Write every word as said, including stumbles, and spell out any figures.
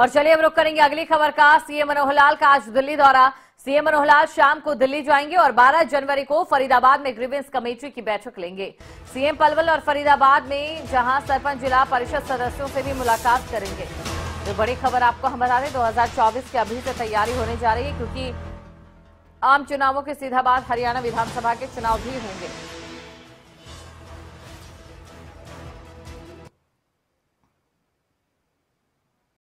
और चलिए हम रुख करेंगे अगली खबर का। सीएम मनोहर लाल का आज दिल्ली दौरा। सीएम मनोहर लाल शाम को दिल्ली जाएंगे और बारह जनवरी को फरीदाबाद में ग्रीवेंस कमेटी की बैठक लेंगे। सीएम पलवल और फरीदाबाद में जहां सरपंच जिला परिषद सदस्यों से भी मुलाकात करेंगे। तो बड़ी खबर आपको हम बता दें, दो हज़ार चौबीस की अभी से तैयारी होने जा रही है, क्योंकि आम चुनावों के सीधा बाद हरियाणा विधानसभा के चुनाव भी होंगे।